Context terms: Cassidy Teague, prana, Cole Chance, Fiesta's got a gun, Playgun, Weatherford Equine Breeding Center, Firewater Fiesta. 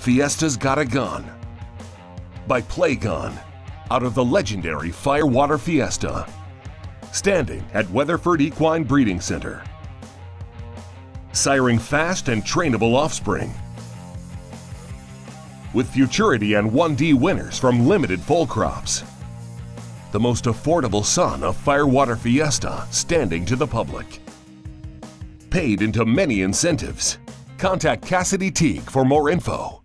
Fiesta's Got a Gun by Playgun, out of the legendary Firewater Fiesta, standing at Weatherford Equine Breeding Center. Siring fast and trainable offspring, with futurity and 1D winners from limited fall crops. The most affordable son of Firewater Fiesta standing to the public. Paid into many incentives. Contact Cassidy Teague for more info.